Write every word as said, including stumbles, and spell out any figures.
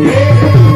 Yeah.